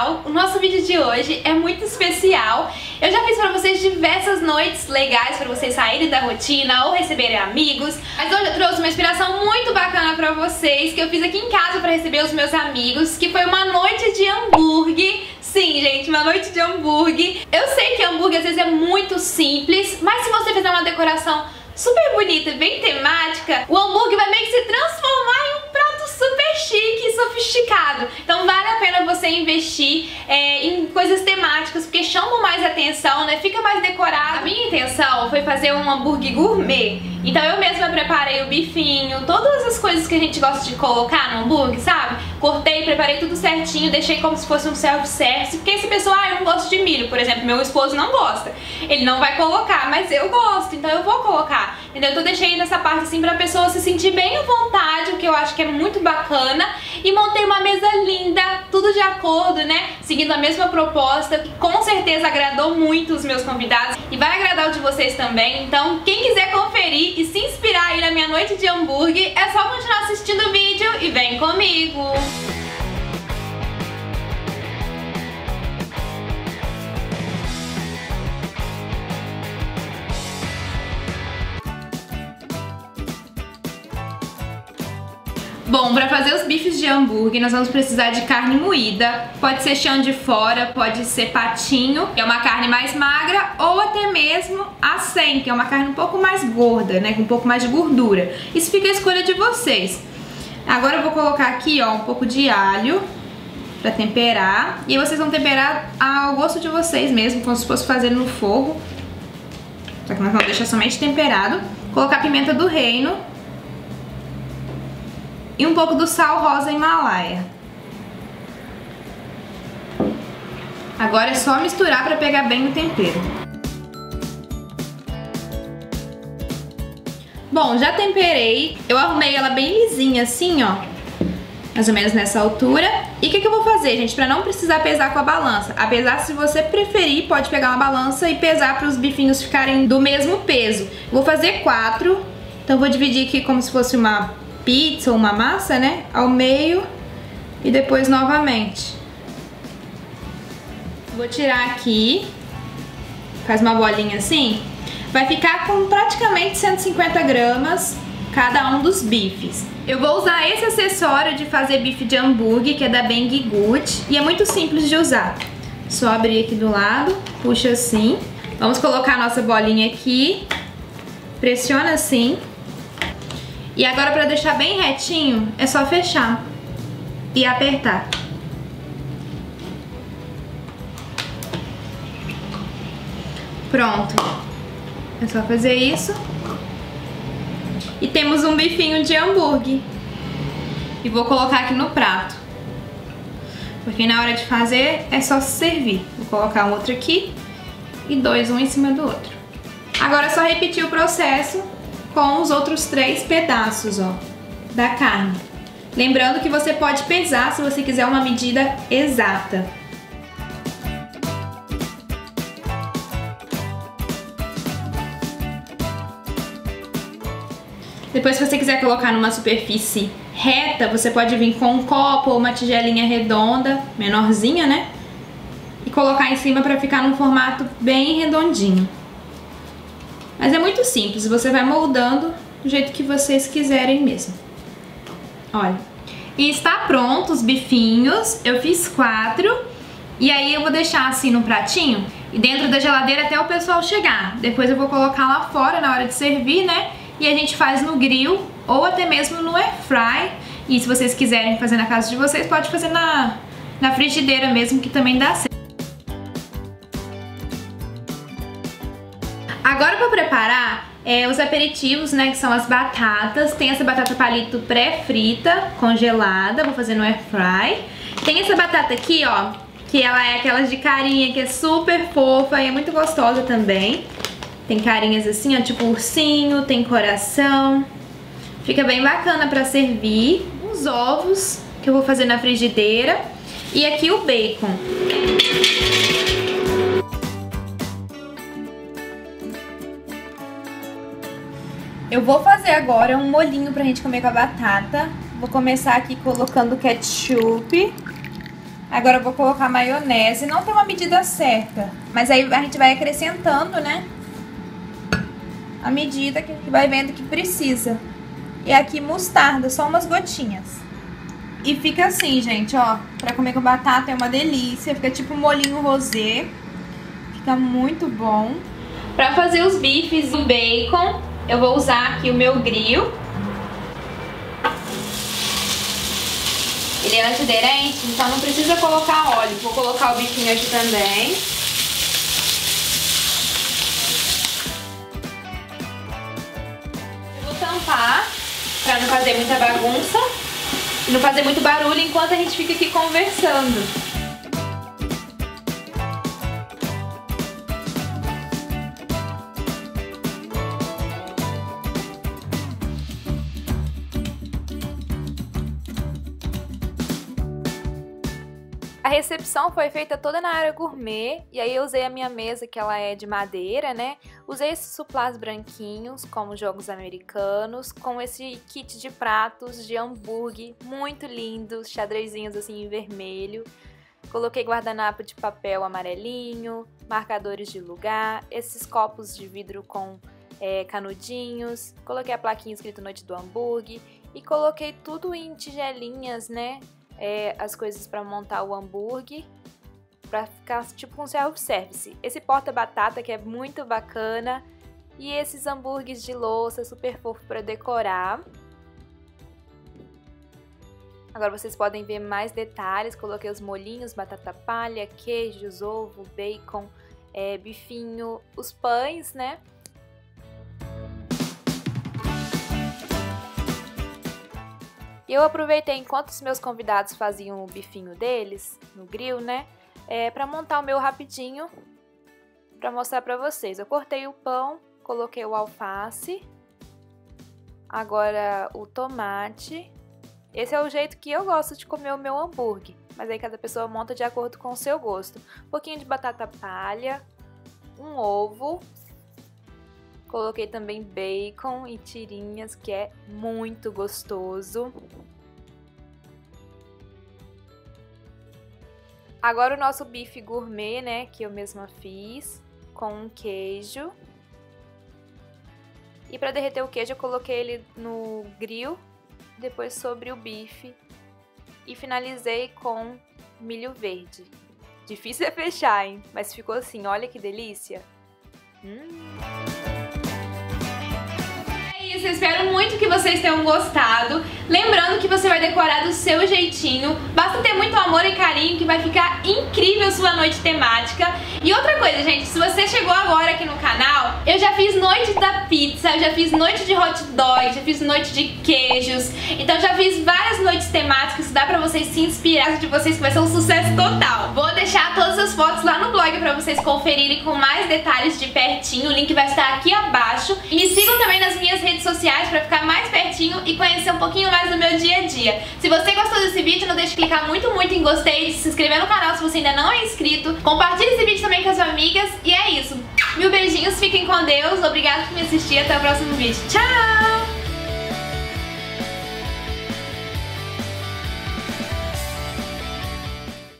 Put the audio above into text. canal. O nosso vídeo de hoje é muito especial. Eu já fiz pra vocês diversas noites legais pra vocês saírem da rotina ou receberem amigos, mas hoje eu trouxe uma inspiração muito bacana pra vocês que eu fiz aqui em casa pra receber os meus amigos, que foi uma noite de hambúrguer. Sim, gente, uma noite de hambúrguer. Eu sei que hambúrguer às vezes é muito simples, mas se você fizer uma decoração super bonita e bem temática, o hambúrguer vai meio que se transformar em um prato super chique e sofisticado. Então vale a pena você investir em coisas temáticas, porque chamam mais atenção, né? Fica mais decorado. A minha intenção foi fazer um hambúrguer gourmet. Então eu mesma preparei o bifinho, todas as coisas que a gente gosta de colocar no hambúrguer, sabe? Cortei, preparei tudo certinho, deixei como se fosse um self-service. Porque esse pessoal, eu não gosto de milho, por exemplo, meu esposo não gosta. Ele não vai colocar, mas eu gosto, então eu vou colocar. Entendeu? Então eu deixei nessa parte assim pra pessoa se sentir bem à vontade, o que eu acho que é muito bacana. E montei uma mesa linda, tudo de acordo, né? Seguindo a mesma proposta, que com certeza agradou muito os meus convidados. E vai agradar o de vocês também. Então quem quiser conferir e se inspirar aí na minha noite de hambúrguer, é só continuar assistindo o vídeo e vem comigo! Bom, para fazer os bifes de hambúrguer nós vamos precisar de carne moída, pode ser chão de fora, pode ser patinho, que é uma carne mais magra, ou até mesmo acém, que é uma carne um pouco mais gorda, né, com um pouco mais de gordura. Isso fica a escolha de vocês. Agora eu vou colocar aqui, ó, um pouco de alho para temperar, e aí vocês vão temperar ao gosto de vocês mesmo, como se fosse fazer no fogo. Só que nós vamos deixar somente temperado. Colocar pimenta do reino e um pouco do sal rosa Himalaia. Agora é só misturar para pegar bem o tempero. Bom, já temperei. Eu arrumei ela bem lisinha assim, ó. Mais ou menos nessa altura. E o que eu vou fazer, gente? Para não precisar pesar com a balança. Apesar, se você preferir, pode pegar uma balança e pesar para os bifinhos ficarem do mesmo peso. Vou fazer 4. Então vou dividir aqui como se fosse uma pizza ou uma massa, né, ao meio e depois novamente. Vou tirar aqui, faz uma bolinha assim, vai ficar com praticamente 150 gramas cada um dos bifes. Eu vou usar esse acessório de fazer bife de hambúrguer, que é da Banggood, e é muito simples de usar. Só abrir aqui do lado, puxa assim, vamos colocar a nossa bolinha aqui, pressiona assim. E agora, para deixar bem retinho, é só fechar e apertar. Pronto. É só fazer isso. E temos um bifinho de hambúrguer. E vou colocar aqui no prato. Porque na hora de fazer, é só servir. Vou colocar um outro aqui e dois, um em cima do outro. Agora é só repetir o processo com os outros 3 pedaços, ó, da carne. Lembrando que você pode pesar se você quiser uma medida exata. Depois, se você quiser colocar numa superfície reta, você pode vir com um copo ou uma tigelinha redonda, menorzinha, né? E colocar em cima para ficar num formato bem redondinho. Mas é muito simples, você vai moldando do jeito que vocês quiserem mesmo. Olha, e está pronto os bifinhos, eu fiz 4, e aí eu vou deixar assim no pratinho, e dentro da geladeira até o pessoal chegar. Depois eu vou colocar lá fora na hora de servir, né, e a gente faz no grill, ou até mesmo no air fry, e se vocês quiserem fazer na casa de vocês, pode fazer na frigideira mesmo, que também dá certo. Agora, para preparar os aperitivos, né, que são as batatas. Tem essa batata palito pré-frita, congelada, vou fazer no air fry. Tem essa batata aqui, ó, que ela é aquelas de carinha, que é super fofa e é muito gostosa também. Tem carinhas assim, ó, tipo ursinho, tem coração. Fica bem bacana para servir. Uns ovos, que eu vou fazer na frigideira. E aqui o bacon. Eu vou fazer agora um molhinho pra gente comer com a batata. Vou começar aqui colocando ketchup. Agora eu vou colocar maionese. Não tem uma medida certa, mas aí a gente vai acrescentando, né? A medida que a gente vai vendo que precisa. E aqui mostarda, só umas gotinhas. E fica assim, gente, ó. Pra comer com batata é uma delícia. Fica tipo molhinho rosé. Fica muito bom. Pra fazer os bifes do bacon, eu vou usar aqui o meu grill. Ele é antiaderente, então não precisa colocar óleo. Vou colocar o bifinho aqui também. Eu vou tampar pra não fazer muita bagunça e não fazer muito barulho enquanto a gente fica aqui conversando. A recepção foi feita toda na área gourmet, e aí eu usei a minha mesa, que ela é de madeira, né? Usei esses suplás branquinhos, como jogos americanos, com esse kit de pratos de hambúrguer, muito lindos, xadrezinhos assim em vermelho. Coloquei guardanapo de papel amarelinho, marcadores de lugar, esses copos de vidro com canudinhos, coloquei a plaquinha escrito Noite do Hambúrguer e coloquei tudo em tigelinhas, né? As coisas para montar o hambúrguer, para ficar tipo um self-service. Esse porta-batata que é muito bacana e esses hambúrgueres de louça super fofo para decorar. Agora vocês podem ver mais detalhes, coloquei os molhinhos, batata palha, queijos, ovo, bacon, bifinho, os pães, né? Eu aproveitei enquanto os meus convidados faziam o bifinho deles, no grill, né? Pra montar o meu rapidinho, pra mostrar pra vocês. Eu cortei o pão, coloquei o alface, agora o tomate. Esse é o jeito que eu gosto de comer o meu hambúrguer, mas aí cada pessoa monta de acordo com o seu gosto. Um pouquinho de batata palha, um ovo. Coloquei também bacon e tirinhas, que é muito gostoso. Agora o nosso bife gourmet, né, que eu mesma fiz, com um queijo. E para derreter o queijo eu coloquei ele no grill, depois sobre o bife e finalizei com milho verde. Difícil é fechar, hein? Mas ficou assim, olha que delícia! Eu espero muito que vocês tenham gostado. Lembrando que você vai decorar do seu jeitinho. Basta ter muito amor e carinho que vai ficar incrível sua noite temática. E outra coisa, gente, se você chegou agora aqui no canal, eu já fiz noite da pizza, eu já fiz noite de hot dog, já fiz noite de queijos. Então já fiz várias noites temáticas, dá pra vocês se inspirar de vocês, que vai ser um sucesso total. Vou deixar todas as fotos lá no blog pra vocês conferirem com mais detalhes de pertinho. O link vai estar aqui abaixo. E me sigam também nas minhas redes sociais pra ficar mais pertinho e conhecer um pouquinho mais do meu dia a dia. Se você gostou desse vídeo, não deixe de clicar muito em gostei, se inscrever no canal se você ainda não é inscrito. Compartilhe esse vídeo também com as suas amigas e é isso. Mil beijinhos, fiquem com Deus, obrigada por me assistir, até o próximo vídeo. Tchau!